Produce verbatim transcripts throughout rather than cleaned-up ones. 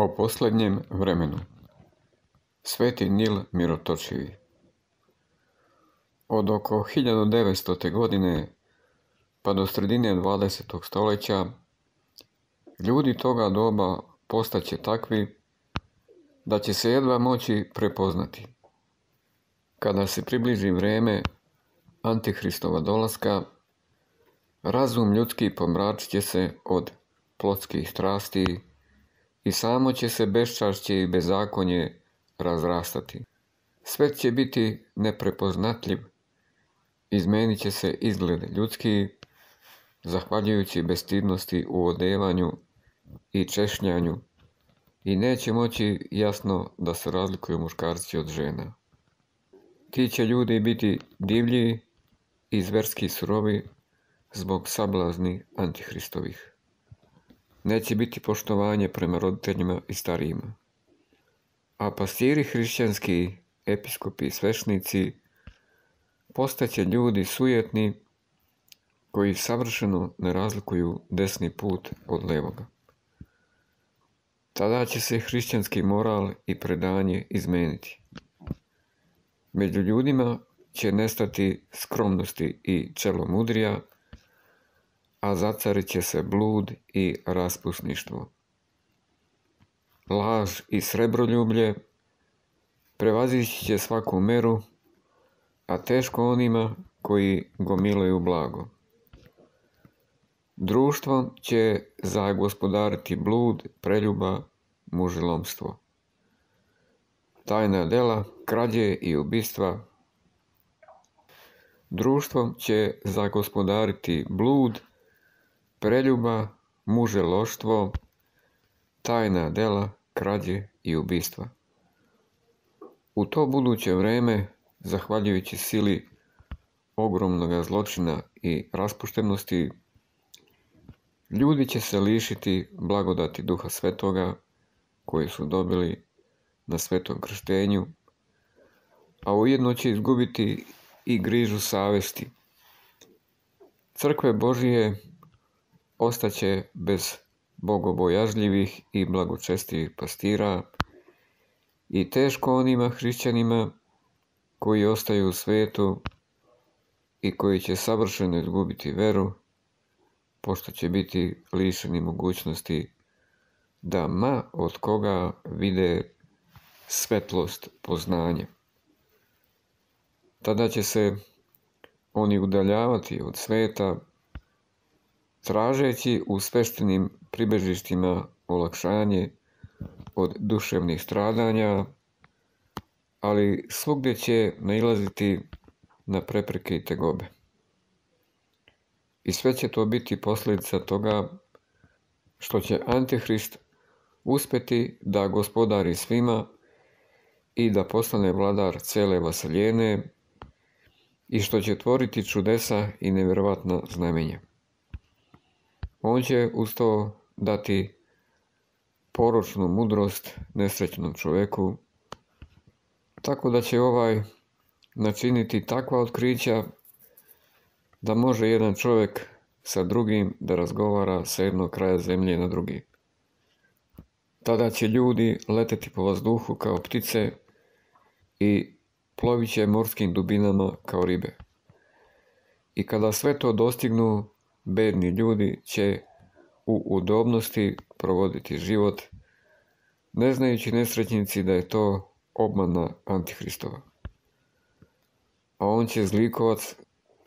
O posljednjem vremenu. Sveti Nil Mirotočivi. Od oko hiljadu devetstote. godine pa do sredine dvadesetog. stoljeća ljudi toga doba postaće takvi da će se jedva moći prepoznati. Kada se približi vrijeme Antihristova dolaska, razum ljudski pomračit će se od plotskih strasti i samo će se beščašće i bezakonje razrastati. Svet će biti neprepoznatljiv, izmenit će se izgled ljudski, zahvaljujući bestidnosti u odevanju i češnjanju, i neće moći jasno da se razlikuju muškarci od žena. Ti će ljudi biti divlji i zverski surovi zbog sablazni Antihristovih. Neće biti poštovanje prema roditeljima i starijima. A pastiri hrišćanski, episkopi i svešnici postaće ljudi sujetni koji savršeno ne razlikuju desni put od levoga. Tada će se hrišćanski moral i predanje izmeniti. Među ljudima će nestati skromnosti i čelomudrija, a zacarit će se blud i raspusništvo. Laž i srebroljublje prevazići će svaku meru, a teško onima koji gomilaju blago. Društvom će zagospodariti blud, preljuba, mužilomstvo. Tajna dela, krađe i ubistva. Društvom će zagospodariti blud, preljuba, muželoštvo, tajna dela, krađe i ubistva. U to buduće vreme, zahvaljujući sili ogromnoga zločina i raspuštenosti, ljudi će se lišiti blagodati Duha Svetoga koji su dobili na svetom krštenju, a ujedno će izgubiti i grižu savesti. Crkve Božije ostaće bez bogobojažljivih i blagočestivih pastira i teško onima hrišćanima koji ostaju u svetu i koji će savršeno izgubiti veru, pošto će biti lišeni mogućnosti da ma od koga vide svetlost poznanja. Tada će se oni udaljavati od sveta, tražeći u sveštenim pribežištima olakšanje od duševnih stradanja, ali svugdje će nailaziti na prepreke i tegobe. I sve će to biti posljedica toga što će Antihrist uspjeti da gospodari svima i da postane vladar cele vaseljene i što će tvoriti čudesa i nevjerovatna znamenja. On će uz to dati poročnu mudrost nesrećnom čovjeku, tako da će ovaj načiniti takva otkrića da može jedan čovjek sa drugim da razgovara sa jednog kraja zemlje na drugi. Tada će ljudi leteti po vazduhu kao ptice i plovit će morskim dubinama kao ribe. I kada sve to dostignu, bedni ljudi će u udobnosti provoditi život, ne znajući nesretnici da je to obmana Antihristova. A on će zlikovac,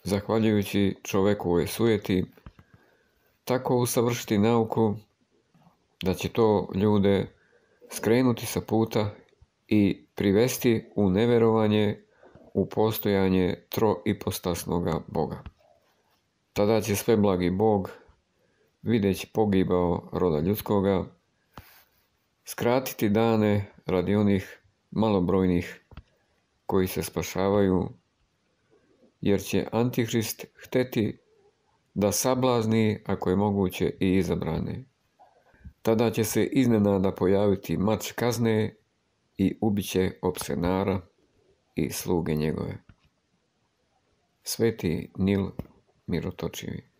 zahvaljujući čovjekovoj sujeti, tako usavršiti nauku da će to ljude skrenuti sa puta i privesti u neverovanje u postojanje troipostasnoga Boga. Tada će sve blagi Bog, videći pogibao roda ljudskoga, skratiti dane radi onih malobrojnih koji se spašavaju, jer će Antihrist hteti da sablazni, ako je moguće, i izabrane. Tada će se iznenada pojaviti mač kazne i ubit će opsenara i sluge njegove. Sveti Nil Mirotočivi.